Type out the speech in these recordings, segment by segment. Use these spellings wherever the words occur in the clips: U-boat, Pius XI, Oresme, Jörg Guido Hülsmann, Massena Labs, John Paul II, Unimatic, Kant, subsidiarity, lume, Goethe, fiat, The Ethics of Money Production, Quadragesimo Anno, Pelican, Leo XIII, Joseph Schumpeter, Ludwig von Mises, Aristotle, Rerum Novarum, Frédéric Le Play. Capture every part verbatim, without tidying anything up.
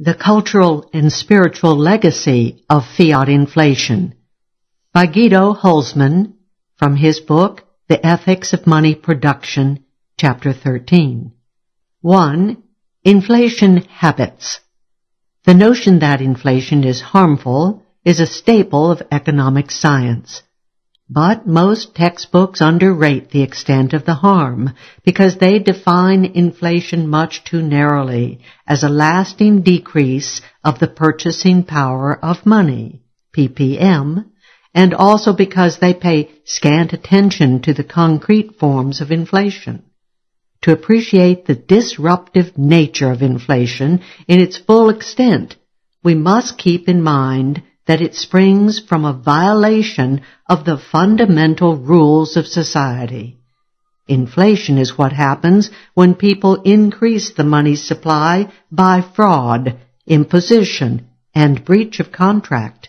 The Cultural and Spiritual Legacy of Fiat Inflation by Guido Hülsmann, from his book The Ethics of Money Production, Chapter thirteen. one. Inflation Habits. The notion that inflation is harmful is a staple of economic science. But most textbooks underrate the extent of the harm because they define inflation much too narrowly as a lasting decrease of the purchasing power of money, P P M, and also because they pay scant attention to the concrete forms of inflation. To appreciate the disruptive nature of inflation in its full extent, we must keep in mind that it springs from a violation of the fundamental rules of society. Inflation is what happens when people increase the money supply by fraud, imposition, and breach of contract.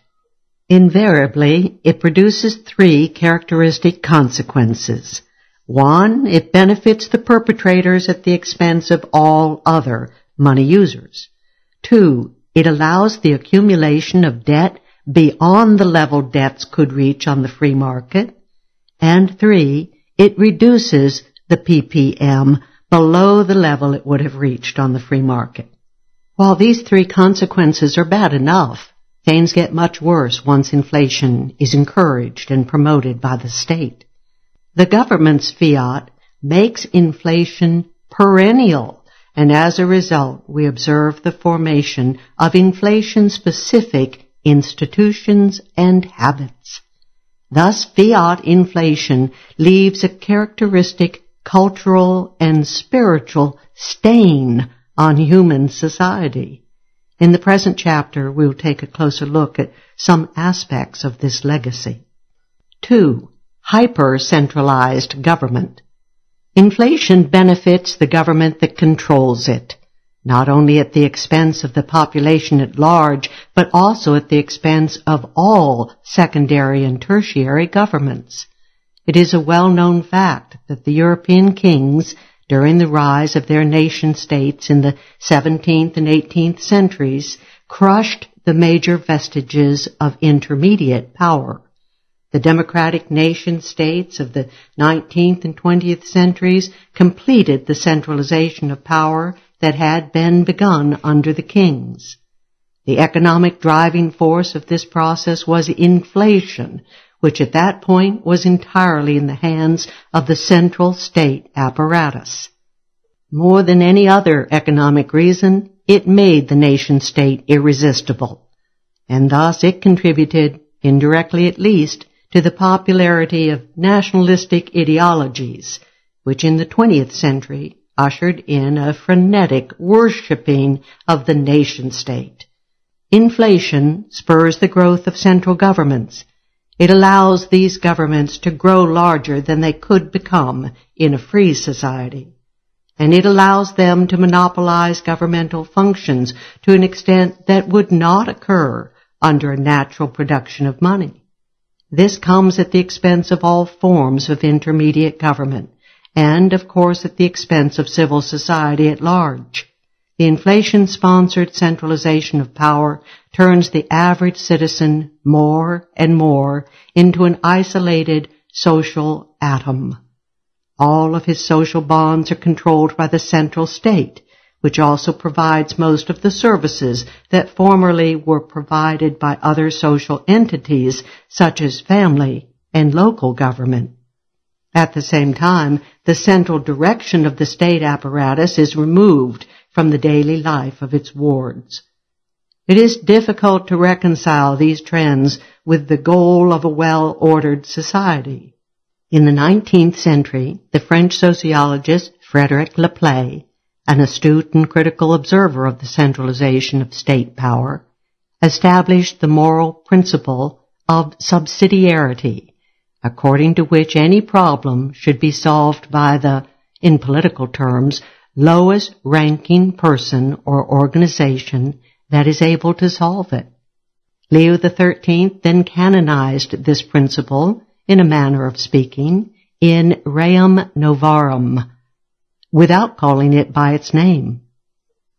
Invariably, it produces three characteristic consequences. One, it benefits the perpetrators at the expense of all other money users. Two, it allows the accumulation of debt beyond the level debts could reach on the free market. And three, it reduces the P P M below the level it would have reached on the free market. While these three consequences are bad enough, things get much worse once inflation is encouraged and promoted by the state. The government's fiat makes inflation perennial, and as a result, we observe the formation of inflation-specific institutions and habits. Thus, fiat inflation leaves a characteristic cultural and spiritual stain on human society. In the present chapter, we will take a closer look at some aspects of this legacy. two. Hyper-centralized government. Inflation benefits the government that controls it, not only at the expense of the population at large, but also at the expense of all secondary and tertiary governments. It is a well-known fact that the European kings, during the rise of their nation-states in the seventeenth and eighteenth centuries, crushed the major vestiges of intermediate power. The democratic nation-states of the nineteenth and twentieth centuries completed the centralization of power that had been begun under the kings. The economic driving force of this process was inflation, which at that point was entirely in the hands of the central state apparatus. More than any other economic reason, it made the nation-state irresistible, and thus it contributed, indirectly at least, to the popularity of nationalistic ideologies, which in the twentieth century ushered in a frenetic worshipping of the nation-state. Inflation spurs the growth of central governments. It allows these governments to grow larger than they could become in a free society. And it allows them to monopolize governmental functions to an extent that would not occur under a natural production of money. This comes at the expense of all forms of intermediate government, and, of course, at the expense of civil society at large. The inflation-sponsored centralization of power turns the average citizen more and more into an isolated social atom. All of his social bonds are controlled by the central state, which also provides most of the services that formerly were provided by other social entities, such as family and local government. At the same time, the central direction of the state apparatus is removed from the daily life of its wards. It is difficult to reconcile these trends with the goal of a well-ordered society. In the nineteenth century, the French sociologist Frédéric Le Play, an astute and critical observer of the centralization of state power, established the moral principle of subsidiarity, according to which any problem should be solved by the, in political terms, lowest ranking person or organization that is able to solve it. Leo the thirteenth then canonized this principle, in a manner of speaking, in Rerum Novarum, without calling it by its name.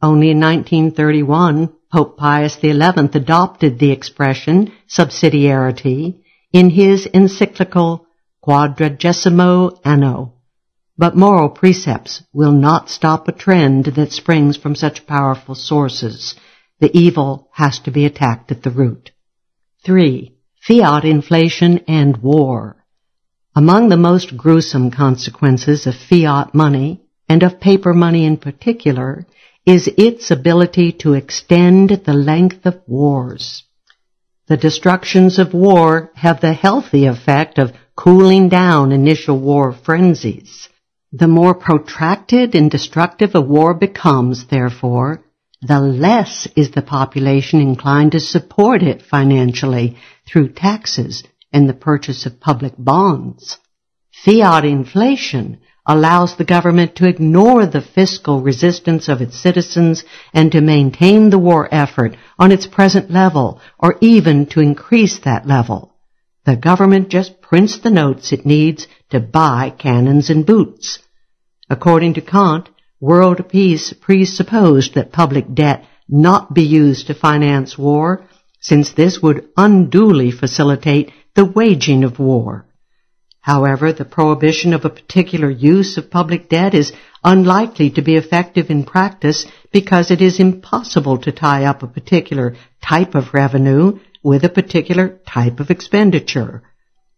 Only in nineteen thirty-one Pope Pius the eleventh adopted the expression subsidiarity in his encyclical Quadragesimo Anno, but moral precepts will not stop a trend that springs from such powerful sources. The evil has to be attacked at the root. three. Fiat inflation and war. Among the most gruesome consequences of fiat money, and of paper money in particular, is its ability to extend the length of wars. The destructions of war have the healthy effect of cooling down initial war frenzies. The more protracted and destructive a war becomes, therefore, the less is the population inclined to support it financially through taxes and the purchase of public bonds. Fiat inflation allows the government to ignore the fiscal resistance of its citizens and to maintain the war effort on its present level, or even to increase that level. The government just prints the notes it needs to buy cannons and boots. According to Kant, world peace presupposed that public debt not be used to finance war, since this would unduly facilitate the waging of war. However, the prohibition of a particular use of public debt is unlikely to be effective in practice because it is impossible to tie up a particular type of revenue with a particular type of expenditure.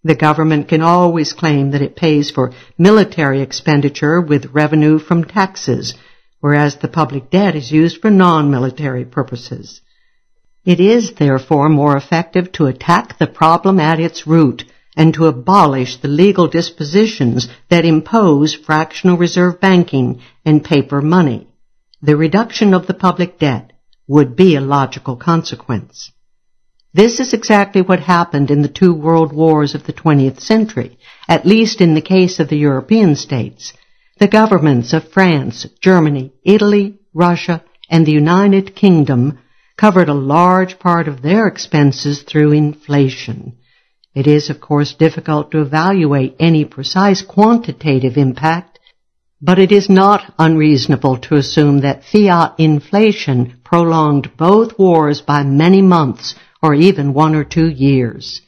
The government can always claim that it pays for military expenditure with revenue from taxes, whereas the public debt is used for non-military purposes. It is, therefore, more effective to attack the problem at its root and to abolish the legal dispositions that impose fractional reserve banking and paper money. The reduction of the public debt would be a logical consequence. This is exactly what happened in the two world wars of the twentieth century, at least in the case of the European states. The governments of France, Germany, Italy, Russia, and the United Kingdom covered a large part of their expenses through inflation. It is, of course, difficult to evaluate any precise quantitative impact, but it is not unreasonable to assume that fiat inflation prolonged both wars by many months or even one or two years.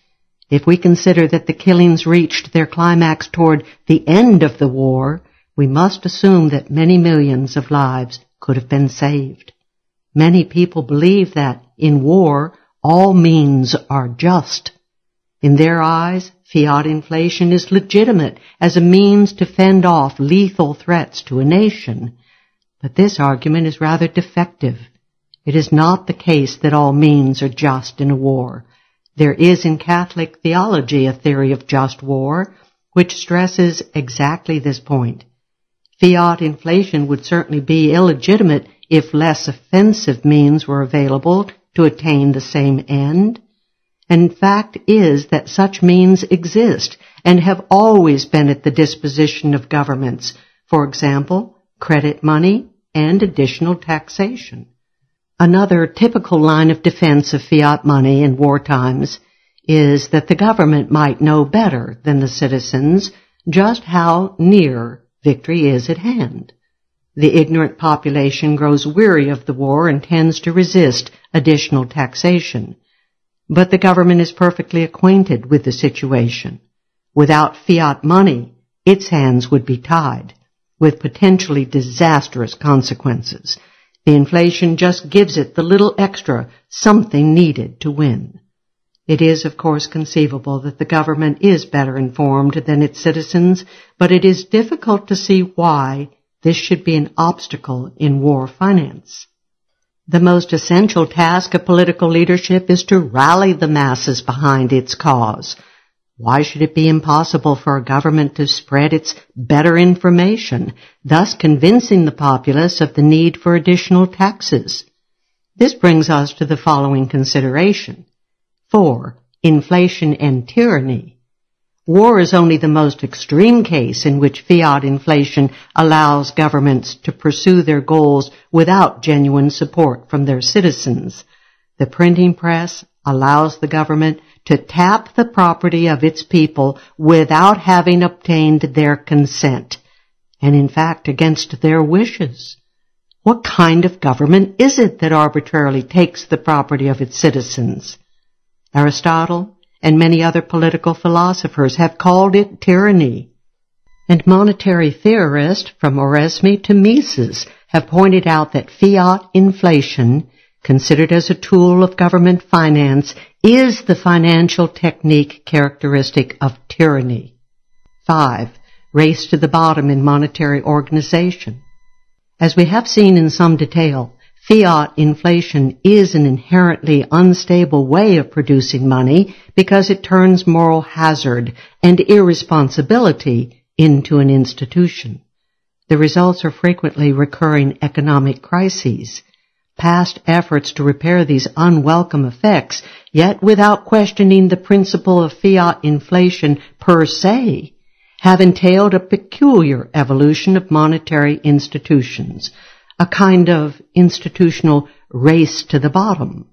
If we consider that the killings reached their climax toward the end of the war, we must assume that many millions of lives could have been saved. Many people believe that, in war, all means are just. In their eyes, fiat inflation is legitimate as a means to fend off lethal threats to a nation. But this argument is rather defective. It is not the case that all means are just in a war. There is in Catholic theology a theory of just war, which stresses exactly this point. Fiat inflation would certainly be illegitimate if less offensive means were available to attain the same end. And fact is that such means exist and have always been at the disposition of governments, for example, credit money and additional taxation. Another typical line of defense of fiat money in war times is that the government might know better than the citizens just how near victory is at hand. The ignorant population grows weary of the war and tends to resist additional taxation. But the government is perfectly acquainted with the situation. Without fiat money, its hands would be tied, with potentially disastrous consequences. The inflation just gives it the little extra something needed to win. It is, of course, conceivable that the government is better informed than its citizens, but it is difficult to see why this should be an obstacle in war finance. The most essential task of political leadership is to rally the masses behind its cause. Why should it be impossible for a government to spread its better information, thus convincing the populace of the need for additional taxes? This brings us to the following consideration. four. Inflation and tyranny. War is only the most extreme case in which fiat inflation allows governments to pursue their goals without genuine support from their citizens. The printing press allows the government to tap the property of its people without having obtained their consent, and in fact against their wishes. What kind of government is it that arbitrarily takes the property of its citizens? Aristotle and many other political philosophers have called it tyranny, and monetary theorists from Oresme to Mises have pointed out that fiat inflation, considered as a tool of government finance, is the financial technique characteristic of tyranny. Five, race to the bottom in monetary organization. As we have seen in some detail, fiat inflation is an inherently unstable way of producing money because it turns moral hazard and irresponsibility into an institution. The results are frequently recurring economic crises. Past efforts to repair these unwelcome effects, yet without questioning the principle of fiat inflation per se, have entailed a peculiar evolution of monetary institutions, a kind of institutional race to the bottom.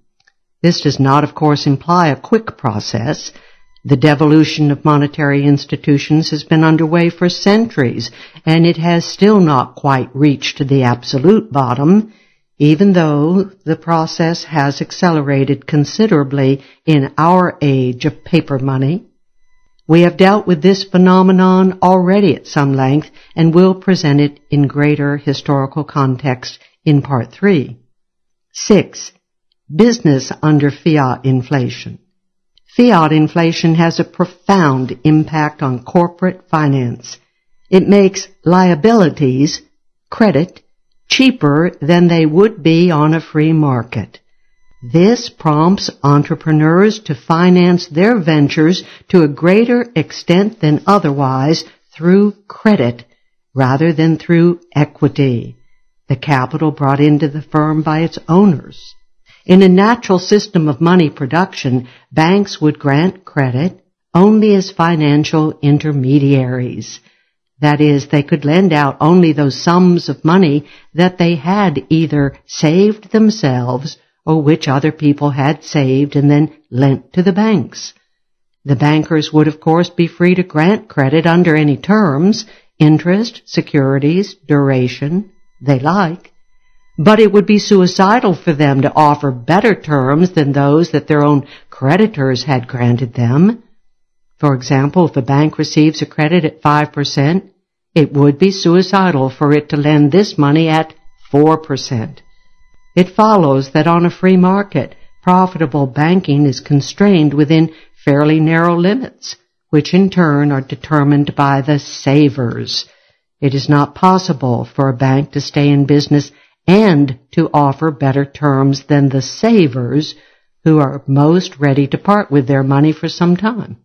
This does not, of course, imply a quick process. The devolution of monetary institutions has been underway for centuries, and it has still not quite reached the absolute bottom, even though the process has accelerated considerably in our age of paper money. We have dealt with this phenomenon already at some length and will present it in greater historical context in Part three. six. Business under fiat inflation. Fiat inflation has a profound impact on corporate finance. It makes liabilities, credit, cheaper than they would be on a free market. This prompts entrepreneurs to finance their ventures to a greater extent than otherwise through credit rather than through equity, the capital brought into the firm by its owners. In a natural system of money production, banks would grant credit only as financial intermediaries. That is, they could lend out only those sums of money that they had either saved themselves or which other people had saved and then lent to the banks. The bankers would, of course, be free to grant credit under any terms, interest, securities, duration, they like, but it would be suicidal for them to offer better terms than those that their own creditors had granted them. For example, if a bank receives a credit at five percent, it would be suicidal for it to lend this money at four percent. It follows that on a free market, profitable banking is constrained within fairly narrow limits, which in turn are determined by the savers. It is not possible for a bank to stay in business and to offer better terms than the savers, who are most ready to part with their money for some time.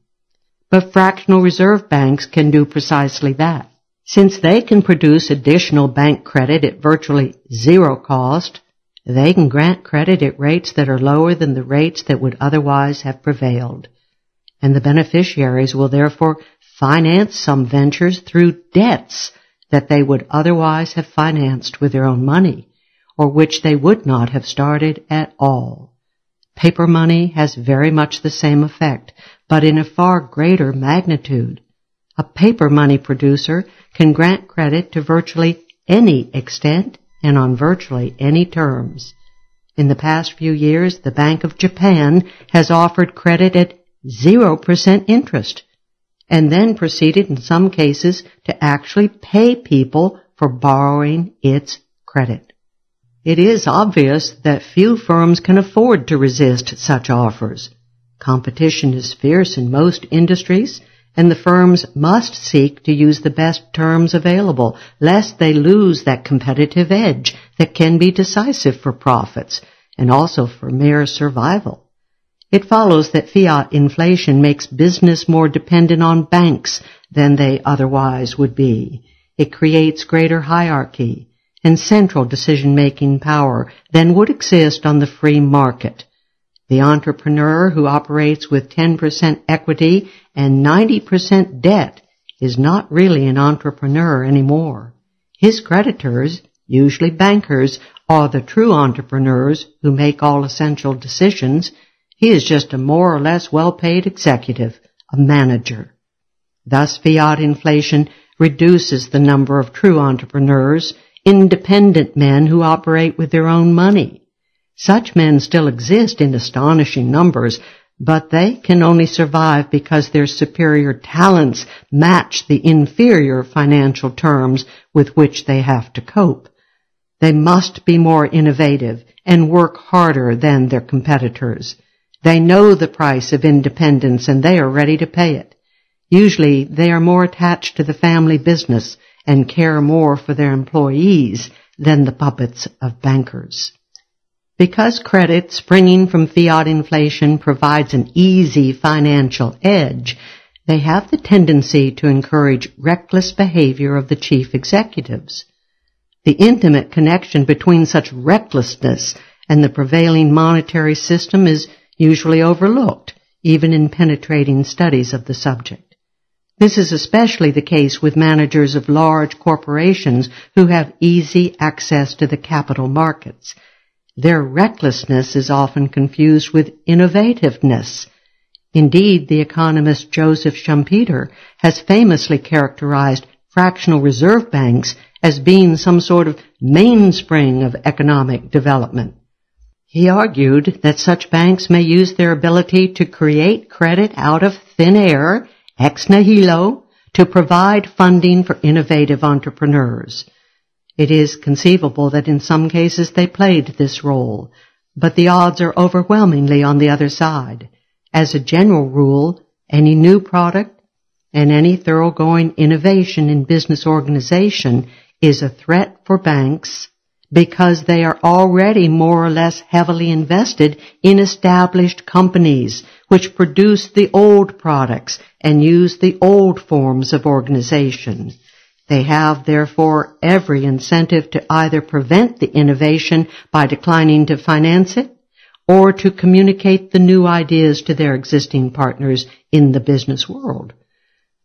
But fractional reserve banks can do precisely that. Since they can produce additional bank credit at virtually zero cost, they can grant credit at rates that are lower than the rates that would otherwise have prevailed, and the beneficiaries will therefore finance some ventures through debts that they would otherwise have financed with their own money, or which they would not have started at all. Paper money has very much the same effect, but in a far greater magnitude. A paper money producer can grant credit to virtually any extent and on virtually any terms. In the past few years, the Bank of Japan has offered credit at zero percent interest, and then proceeded in some cases to actually pay people for borrowing its credit. It is obvious that few firms can afford to resist such offers. Competition is fierce in most industries, and the firms must seek to use the best terms available, lest they lose that competitive edge that can be decisive for profits, and also for mere survival. It follows that fiat inflation makes business more dependent on banks than they otherwise would be. It creates greater hierarchy and central decision-making power than would exist on the free market. The entrepreneur who operates with ten percent equity and ninety percent debt is not really an entrepreneur anymore. His creditors, usually bankers, are the true entrepreneurs who make all essential decisions. He is just a more or less well-paid executive, a manager. Thus, fiat inflation reduces the number of true entrepreneurs independent men who operate with their own money. Such men still exist in astonishing numbers, but they can only survive because their superior talents match the inferior financial terms with which they have to cope. They must be more innovative and work harder than their competitors. They know the price of independence and they are ready to pay it. Usually they are more attached to the family business and care more for their employees than the puppets of bankers. Because credit springing from fiat inflation provides an easy financial edge, they have the tendency to encourage reckless behavior of the chief executives. The intimate connection between such recklessness and the prevailing monetary system is usually overlooked, even in penetrating studies of the subject. This is especially the case with managers of large corporations who have easy access to the capital markets. Their recklessness is often confused with innovativeness. Indeed, the economist Joseph Schumpeter has famously characterized fractional reserve banks as being some sort of mainspring of economic development. He argued that such banks may use their ability to create credit out of thin air, ex nihilo, to provide funding for innovative entrepreneurs. It is conceivable that in some cases they played this role, but the odds are overwhelmingly on the other side. As a general rule, any new product and any thoroughgoing innovation in business organization is a threat for banks because they are already more or less heavily invested in established companies which produce the old products and use the old forms of organization. They have, therefore, every incentive to either prevent the innovation by declining to finance it or to communicate the new ideas to their existing partners in the business world.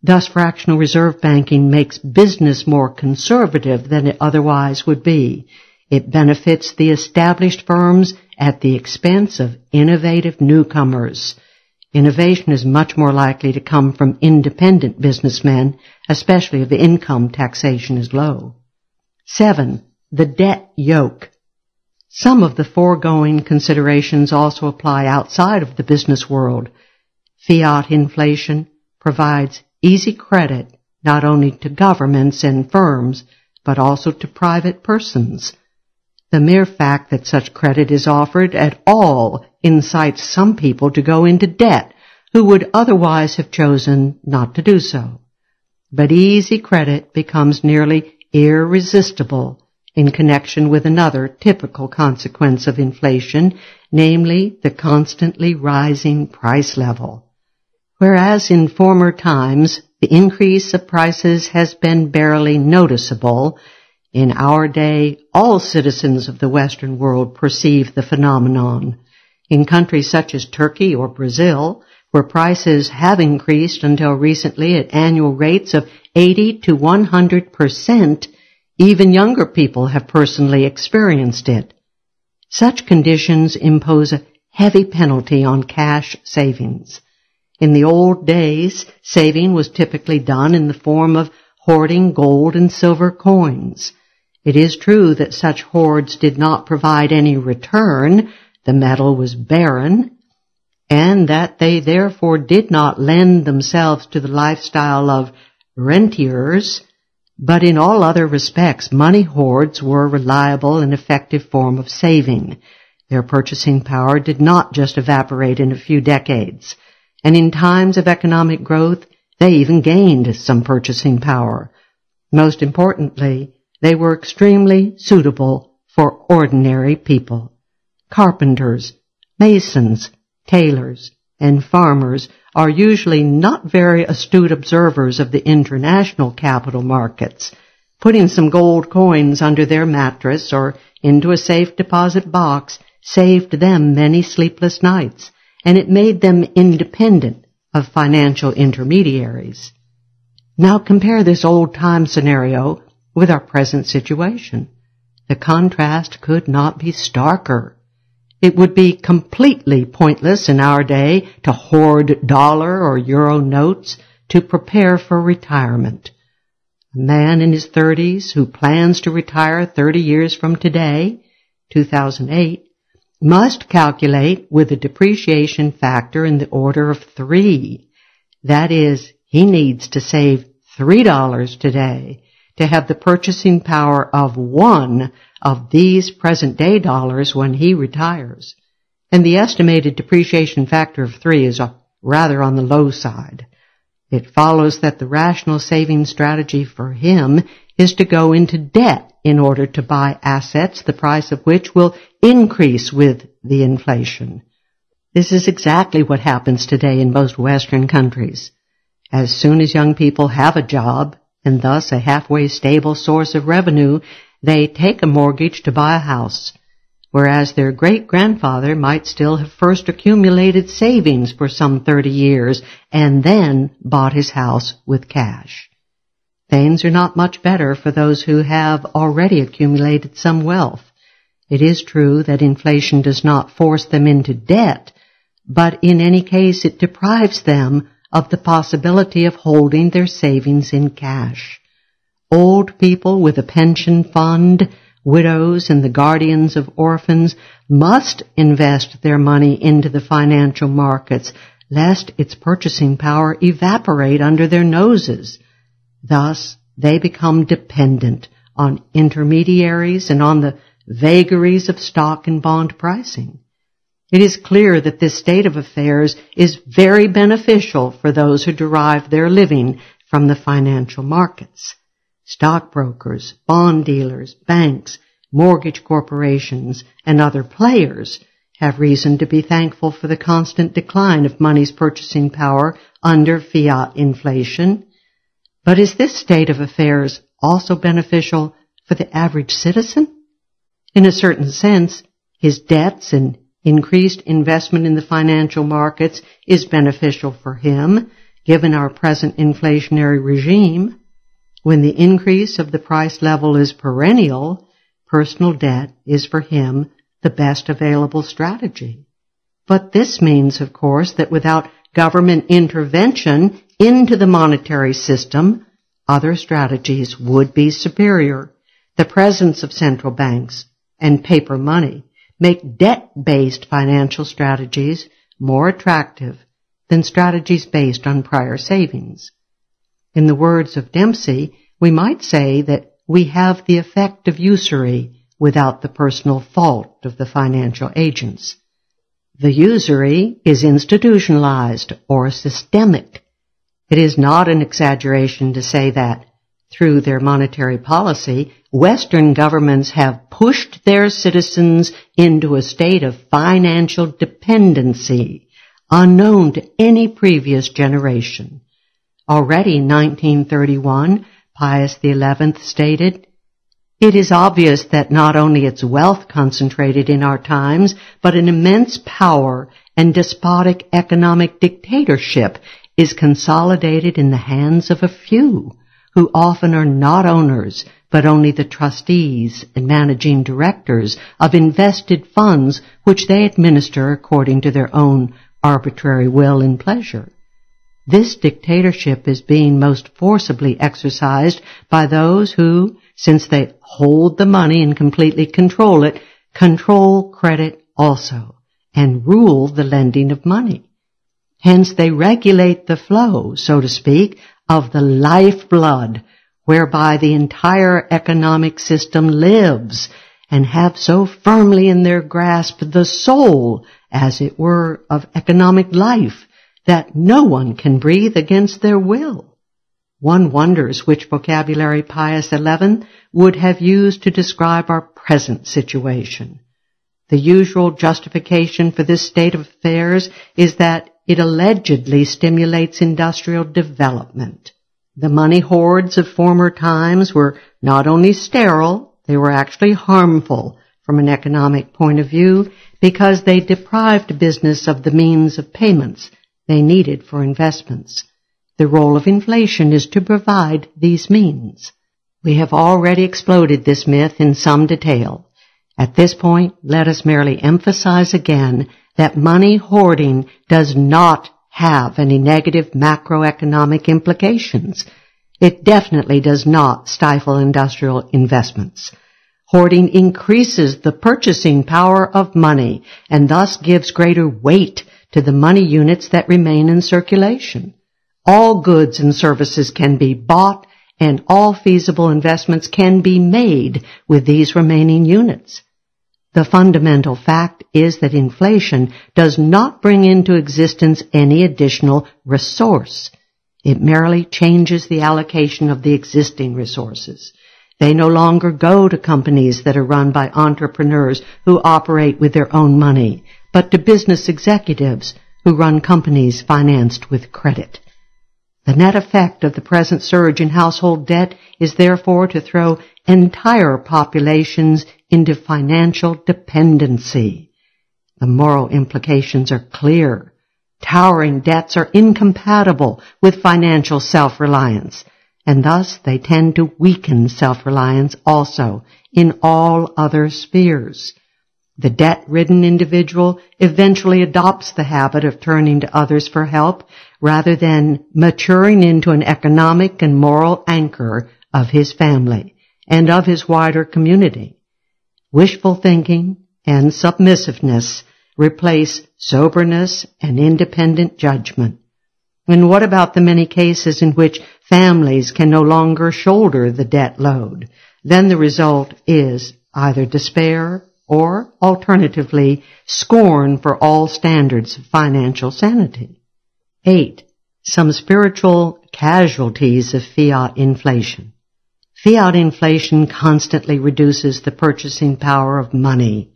Thus, fractional reserve banking makes business more conservative than it otherwise would be. It benefits the established firms at the expense of innovative newcomers. Innovation is much more likely to come from independent businessmen, especially if income taxation is low. Seven. The debt yoke. Some of the foregoing considerations also apply outside of the business world. Fiat inflation provides easy credit not only to governments and firms, but also to private persons. The mere fact that such credit is offered at all incites some people to go into debt who would otherwise have chosen not to do so. But easy credit becomes nearly irresistible in connection with another typical consequence of inflation, namely the constantly rising price level. Whereas in former times the increase of prices has been barely noticeable, in our day all citizens of the Western world perceive the phenomenon. In countries such as Turkey or Brazil, where prices have increased until recently at annual rates of eighty to one hundred percent, even younger people have personally experienced it. Such conditions impose a heavy penalty on cash savings. In the old days, saving was typically done in the form of hoarding gold and silver coins. It is true that such hoards did not provide any return, the metal was barren, and that they therefore did not lend themselves to the lifestyle of rentiers, but in all other respects, money hoards were a reliable and effective form of saving. Their purchasing power did not just evaporate in a few decades. And in times of economic growth, they even gained some purchasing power. Most importantly, they were extremely suitable for ordinary people. Carpenters, masons, tailors, and farmers are usually not very astute observers of the international capital markets. Putting some gold coins under their mattress or into a safe deposit box saved them many sleepless nights, and it made them independent of financial intermediaries. Now compare this old-time scenario with our present situation. The contrast could not be starker. It would be completely pointless in our day to hoard dollar or euro notes to prepare for retirement. man in his thirties who plans to retire thirty years from today, two thousand eight, must calculate with a depreciation factor in the order of three. That is, he needs to save three dollars today to have the purchasing power of one of these present-day dollars when he retires. And the estimated depreciation factor of three is rather on the low side. It follows that the rational saving strategy for him is to go into debt in order to buy assets, the price of which will increase with the inflation. This is exactly what happens today in most Western countries. As soon as young people have a job, and thus a halfway stable source of revenue, they take a mortgage to buy a house, whereas their great-grandfather might still have first accumulated savings for some thirty years and then bought his house with cash. Things are not much better for those who have already accumulated some wealth. It is true that inflation does not force them into debt, but in any case it deprives them of the possibility of holding their savings in cash. Old people with a pension fund, widows, and the guardians of orphans must invest their money into the financial markets, lest its purchasing power evaporate under their noses. Thus, they become dependent on intermediaries and on the vagaries of stock and bond pricing. It is clear that this state of affairs is very beneficial for those who derive their living from the financial markets. Stockbrokers, bond dealers, banks, mortgage corporations, and other players have reason to be thankful for the constant decline of money's purchasing power under fiat inflation. But is this state of affairs also beneficial for the average citizen? In a certain sense, his debts and increased investment in the financial markets is beneficial for him, given our present inflationary regime. When the increase of the price level is perennial, personal debt is for him the best available strategy. But this means, of course, that without government intervention into the monetary system, other strategies would be superior. The presence of central banks and paper money make debt-based financial strategies more attractive than strategies based on prior savings. In the words of Dempsey, we might say that we have the effect of usury without the personal fault of the financial agents. The usury is institutionalized or systemic. It is not an exaggeration to say that, through their monetary policy, Western governments have pushed their citizens into a state of financial dependency unknown to any previous generation. Already in nineteen thirty-one, Pius the eleventh stated, "It is obvious that not only is wealth concentrated in our times, but an immense power and despotic economic dictatorship is consolidated in the hands of a few, who often are not owners, but only the trustees and managing directors of invested funds which they administer according to their own arbitrary will and pleasure." This dictatorship is being most forcibly exercised by those who, since they hold the money and completely control it, control credit also, and rule the lending of money. Hence they regulate the flow, so to speak, of the lifeblood, whereby the entire economic system lives, and have so firmly in their grasp the soul, as it were, of economic life, that no one can breathe against their will. One wonders which vocabulary Pius the eleventh would have used to describe our present situation. The usual justification for this state of affairs is that it allegedly stimulates industrial development. The money hoards of former times were not only sterile, they were actually harmful from an economic point of view, because they deprived business of the means of payments they needed for investments. The role of inflation is to provide these means. We have already exploded this myth in some detail. At this point, let us merely emphasize again that money hoarding does not have any negative macroeconomic implications. It definitely does not stifle industrial investments. Hoarding increases the purchasing power of money and thus gives greater weight to the money units that remain in circulation. All goods and services can be bought and all feasible investments can be made with these remaining units. The fundamental fact is that inflation does not bring into existence any additional resource. It merely changes the allocation of the existing resources. They no longer go to companies that are run by entrepreneurs who operate with their own money, but to business executives who run companies financed with credit. The net effect of the present surge in household debt is therefore to throw entire populations into financial dependency. The moral implications are clear. Towering debts are incompatible with financial self-reliance, and thus they tend to weaken self-reliance also in all other spheres. The debt-ridden individual eventually adopts the habit of turning to others for help rather than maturing into an economic and moral anchor of his family and of his wider community. Wishful thinking and submissiveness replace soberness and independent judgment. And what about the many cases in which families can no longer shoulder the debt load? Then the result is either despair or, alternatively, scorn for all standards of financial sanity. Eight. Some spiritual casualties of fiat inflation. Fiat inflation constantly reduces the purchasing power of money.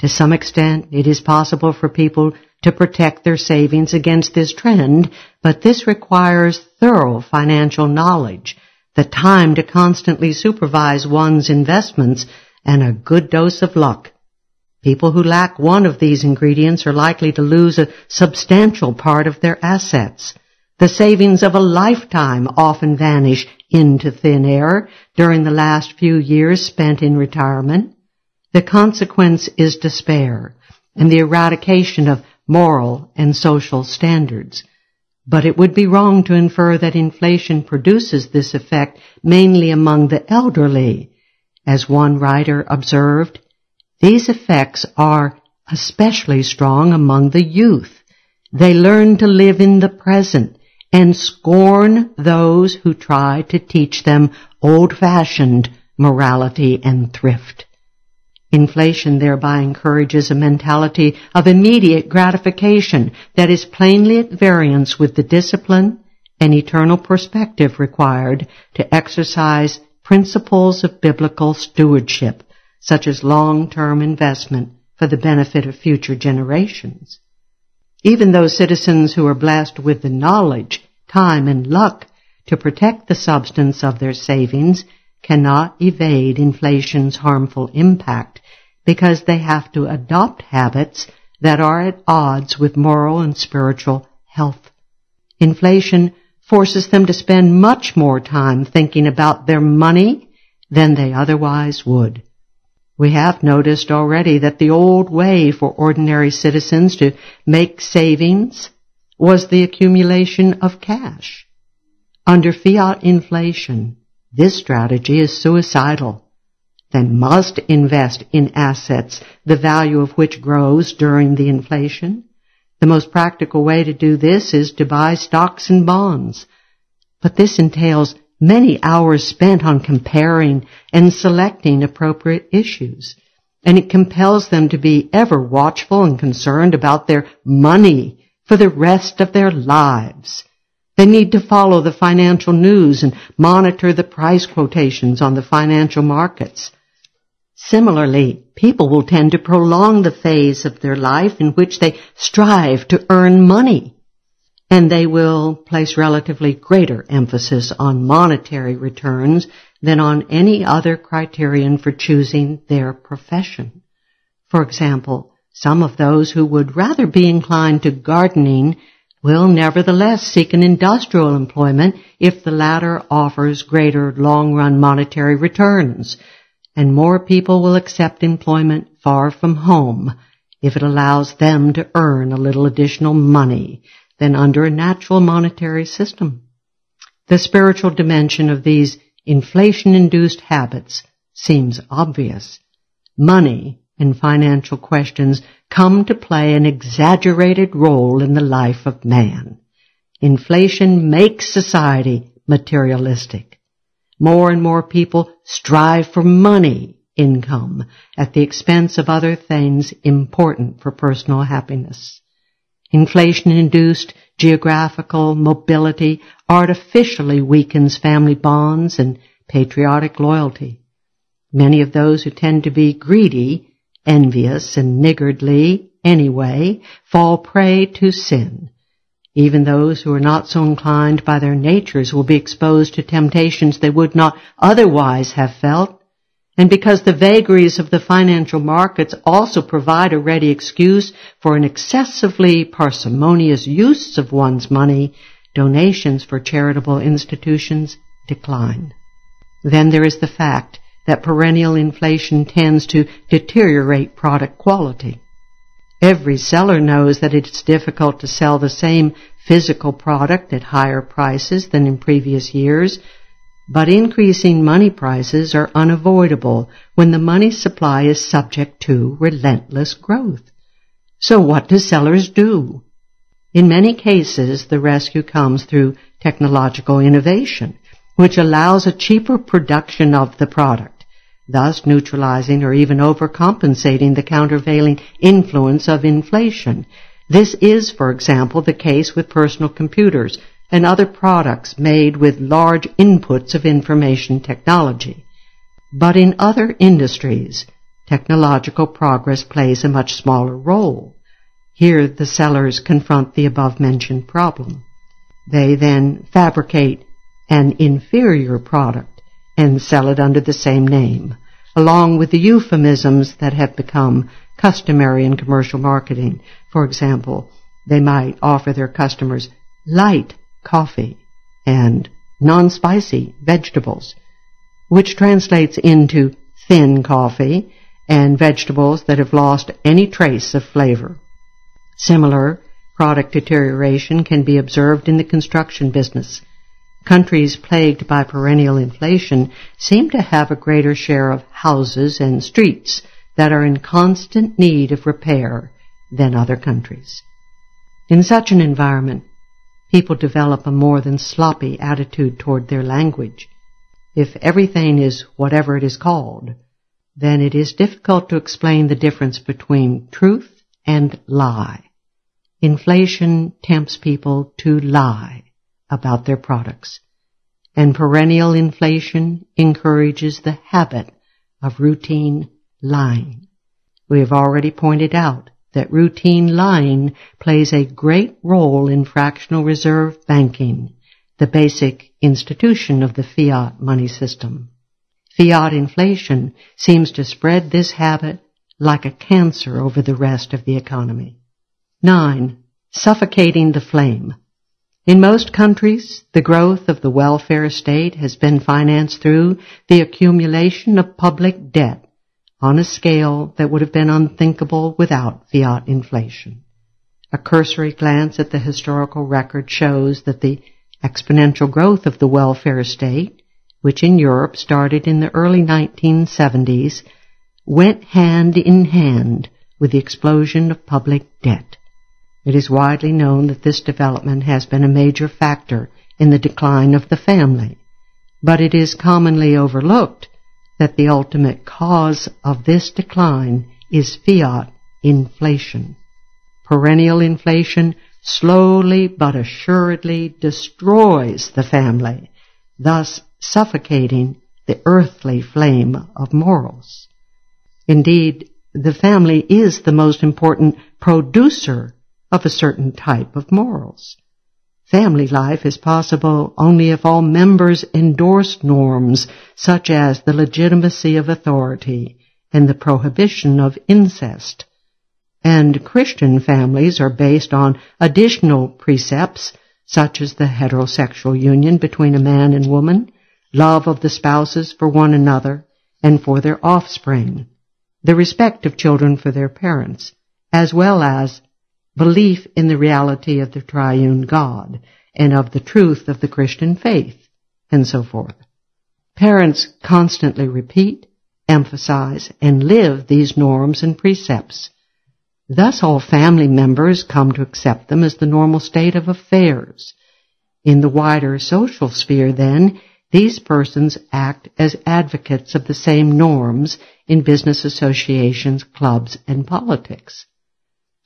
To some extent, it is possible for people to protect their savings against this trend, but this requires thorough financial knowledge, the time to constantly supervise one's investments, and a good dose of luck. People who lack one of these ingredients are likely to lose a substantial part of their assets. The savings of a lifetime often vanish into thin air during the last few years spent in retirement. The consequence is despair and the eradication of moral and social standards. But it would be wrong to infer that inflation produces this effect mainly among the elderly. As one writer observed, these effects are especially strong among the youth. They learn to live in the present and scorn those who try to teach them old-fashioned morality and thrift. Inflation thereby encourages a mentality of immediate gratification that is plainly at variance with the discipline and eternal perspective required to exercise principles of biblical stewardship, such as long-term investment for the benefit of future generations. Even those citizens who are blessed with the knowledge, time, and luck to protect the substance of their savings cannot evade inflation's harmful impact because they have to adopt habits that are at odds with moral and spiritual health. Inflation forces them to spend much more time thinking about their money than they otherwise would. We have noticed already that the old way for ordinary citizens to make savings was the accumulation of cash. Under fiat inflation, this strategy is suicidal. They must invest in assets, the value of which grows during the inflation. The most practical way to do this is to buy stocks and bonds. But this entails many hours spent on comparing and selecting appropriate issues, and it compels them to be ever watchful and concerned about their money for the rest of their lives. They need to follow the financial news and monitor the price quotations on the financial markets. Similarly, people will tend to prolong the phase of their life in which they strive to earn money, and they will place relatively greater emphasis on monetary returns than on any other criterion for choosing their profession. For example, some of those who would rather be inclined to gardening will nevertheless seek an industrial employment if the latter offers greater long-run monetary returns, and more people will accept employment far from home if it allows them to earn a little additional money than under a natural monetary system. The spiritual dimension of these inflation-induced habits seems obvious. Money and financial questions come to play an exaggerated role in the life of man. Inflation makes society materialistic. More and more people strive for money income at the expense of other things important for personal happiness. Inflation-induced geographical mobility artificially weakens family bonds and patriotic loyalty. Many of those who tend to be greedy, envious, and niggardly anyway fall prey to sin. Even those who are not so inclined by their natures will be exposed to temptations they would not otherwise have felt, and because the vagaries of the financial markets also provide a ready excuse for an excessively parsimonious use of one's money, donations for charitable institutions decline. Then there is the fact that perennial inflation tends to deteriorate product quality. Every seller knows that it's difficult to sell the same physical product at higher prices than in previous years, but increasing money prices are unavoidable when the money supply is subject to relentless growth. So what do sellers do? In many cases, the rescue comes through technological innovation, which allows a cheaper production of the product, thus neutralizing or even overcompensating the countervailing influence of inflation. This is, for example, the case with personal computers and other products made with large inputs of information technology. But in other industries, technological progress plays a much smaller role. Here the sellers confront the above-mentioned problem. They then fabricate an inferior product and sell it under the same name, along with the euphemisms that have become customary in commercial marketing. For example, they might offer their customers light coffee and non-spicy vegetables, which translates into thin coffee and vegetables that have lost any trace of flavor. Similar product deterioration can be observed in the construction business. Countries plagued by perennial inflation seem to have a greater share of houses and streets that are in constant need of repair than other countries. In such an environment, people develop a more than sloppy attitude toward their language. If everything is whatever it is called, then it is difficult to explain the difference between truth and lie. Inflation tempts people to lie about their products, and perennial inflation encourages the habit of routine lying. We have already pointed out that routine lying plays a great role in fractional reserve banking, the basic institution of the fiat money system. Fiat inflation seems to spread this habit like a cancer over the rest of the economy. Nine, suffocating the flame. In most countries, the growth of the welfare state has been financed through the accumulation of public debt on a scale that would have been unthinkable without fiat inflation. A cursory glance at the historical record shows that the exponential growth of the welfare state, which in Europe started in the early nineteen seventies, went hand in hand with the explosion of public debt. It is widely known that this development has been a major factor in the decline of the family, but it is commonly overlooked that the ultimate cause of this decline is fiat inflation. Perennial inflation slowly but assuredly destroys the family, thus suffocating the earthly flame of morals. Indeed, the family is the most important producer of a certain type of morals. Family life is possible only if all members endorse norms such as the legitimacy of authority and the prohibition of incest. And Christian families are based on additional precepts such as the heterosexual union between a man and woman, love of the spouses for one another and for their offspring, the respect of children for their parents, as well as belief in the reality of the triune God and of the truth of the Christian faith, and so forth. Parents constantly repeat, emphasize, and live these norms and precepts. Thus all family members come to accept them as the normal state of affairs. In the wider social sphere, then, these persons act as advocates of the same norms in business associations, clubs, and politics.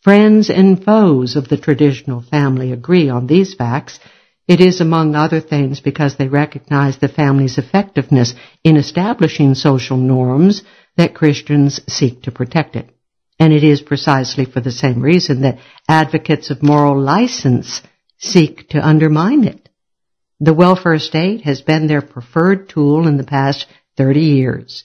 Friends and foes of the traditional family agree on these facts. It is, among other things, because they recognize the family's effectiveness in establishing social norms that Christians seek to protect it. And it is precisely for the same reason that advocates of moral license seek to undermine it. The welfare state has been their preferred tool in the past thirty years.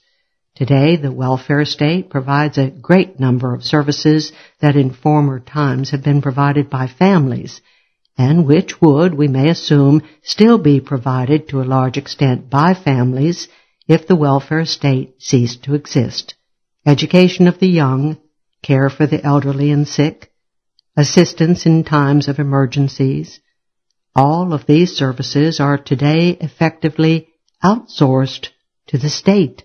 Today, the welfare state provides a great number of services that in former times have been provided by families, and which would, we may assume, still be provided to a large extent by families if the welfare state ceased to exist. Education of the young, care for the elderly and sick, assistance in times of emergencies, all of these services are today effectively outsourced to the state.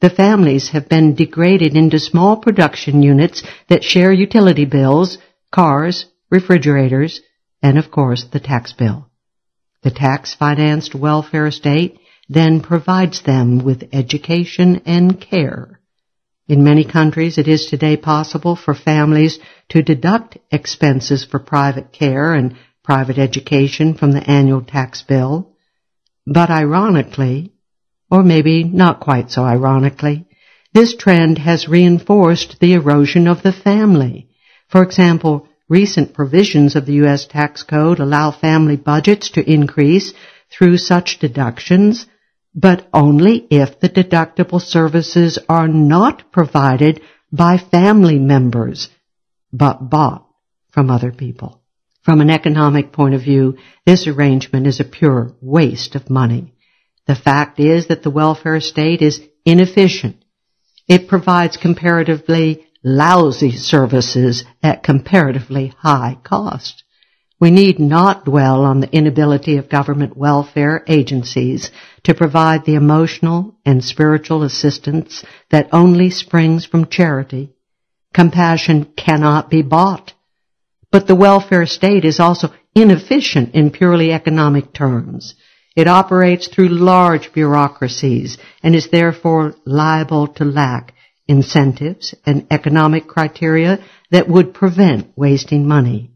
The families have been degraded into small production units that share utility bills, cars, refrigerators, and, of course, the tax bill. The tax-financed welfare state then provides them with education and care. In many countries, it is today possible for families to deduct expenses for private care and private education from the annual tax bill. But ironically, or maybe not quite so ironically, this trend has reinforced the erosion of the family. For example, recent provisions of the U S tax code allow family budgets to increase through such deductions, but only if the deductible services are not provided by family members, but bought from other people. From an economic point of view, this arrangement is a pure waste of money. The fact is that the welfare state is inefficient. It provides comparatively lousy services at comparatively high cost. We need not dwell on the inability of government welfare agencies to provide the emotional and spiritual assistance that only springs from charity. Compassion cannot be bought. But the welfare state is also inefficient in purely economic terms. It operates through large bureaucracies and is therefore liable to lack incentives and economic criteria that would prevent wasting money.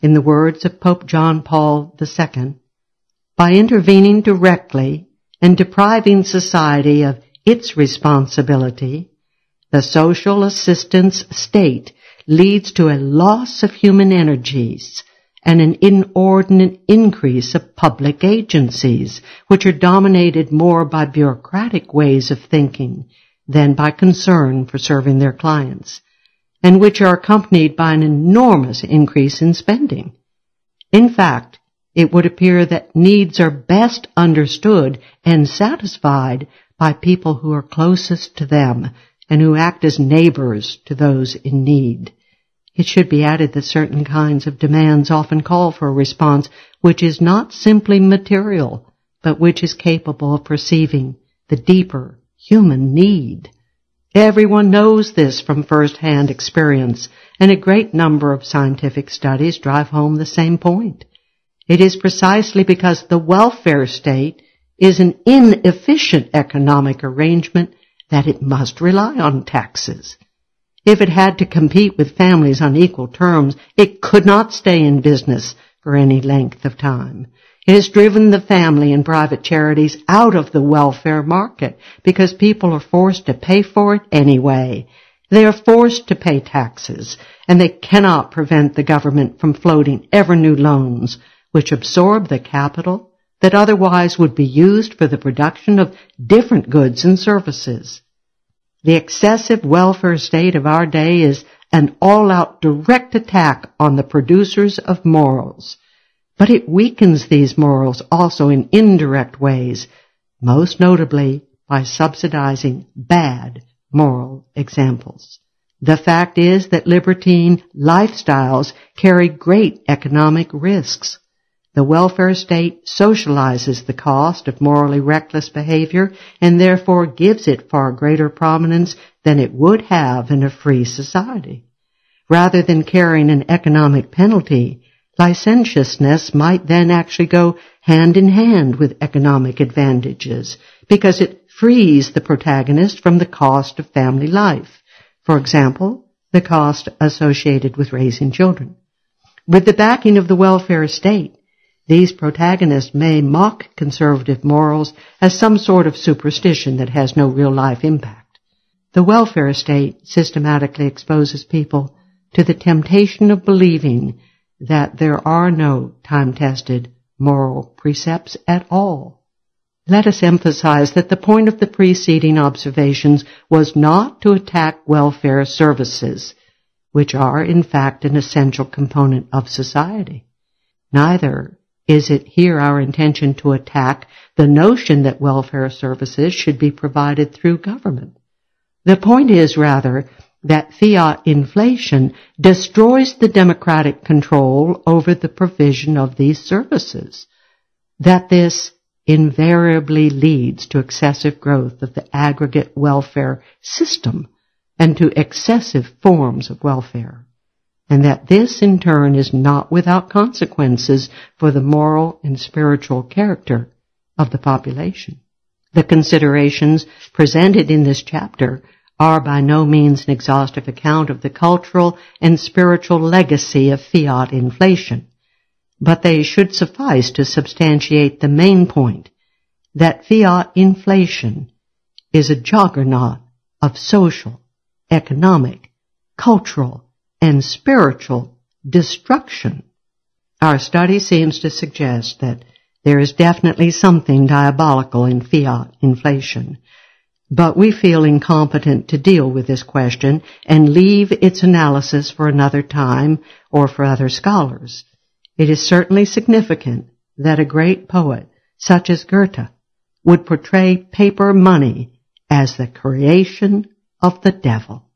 In the words of Pope John Paul the Second, by intervening directly and depriving society of its responsibility, the social assistance state leads to a loss of human energies and an inordinate increase of public agencies, which are dominated more by bureaucratic ways of thinking than by concern for serving their clients, and which are accompanied by an enormous increase in spending. In fact, it would appear that needs are best understood and satisfied by people who are closest to them and who act as neighbors to those in need. It should be added that certain kinds of demands often call for a response which is not simply material, but which is capable of perceiving the deeper human need. Everyone knows this from first-hand experience, and a great number of scientific studies drive home the same point. It is precisely because the welfare state is an inefficient economic arrangement that it must rely on taxes. If it had to compete with families on equal terms, it could not stay in business for any length of time. It has driven the family and private charities out of the welfare market because people are forced to pay for it anyway. They are forced to pay taxes, and they cannot prevent the government from floating ever new loans, which absorb the capital that otherwise would be used for the production of different goods and services. The excessive welfare state of our day is an all-out direct attack on the producers of morals. But it weakens these morals also in indirect ways, most notably by subsidizing bad moral examples. The fact is that libertine lifestyles carry great economic risks. The welfare state socializes the cost of morally reckless behavior and therefore gives it far greater prominence than it would have in a free society. Rather than carrying an economic penalty, licentiousness might then actually go hand in hand with economic advantages because it frees the protagonist from the cost of family life. For example, the cost associated with raising children. With the backing of the welfare state, these protagonists may mock conservative morals as some sort of superstition that has no real-life impact. The welfare state systematically exposes people to the temptation of believing that there are no time-tested moral precepts at all. Let us emphasize that the point of the preceding observations was not to attack welfare services, which are in fact an essential component of society. Neither is it here our intention to attack the notion that welfare services should be provided through government. The point is, rather, that fiat inflation destroys the democratic control over the provision of these services, that this invariably leads to excessive growth of the aggregate welfare system and to excessive forms of welfare, and that this in turn is not without consequences for the moral and spiritual character of the population. The considerations presented in this chapter are by no means an exhaustive account of the cultural and spiritual legacy of fiat inflation, but they should suffice to substantiate the main point, that fiat inflation is a juggernaut of social, economic, cultural, and spiritual destruction. Our study seems to suggest that there is definitely something diabolical in fiat inflation, but we feel incompetent to deal with this question and leave its analysis for another time or for other scholars. It is certainly significant that a great poet, such as Goethe, would portray paper money as the creation of the devil.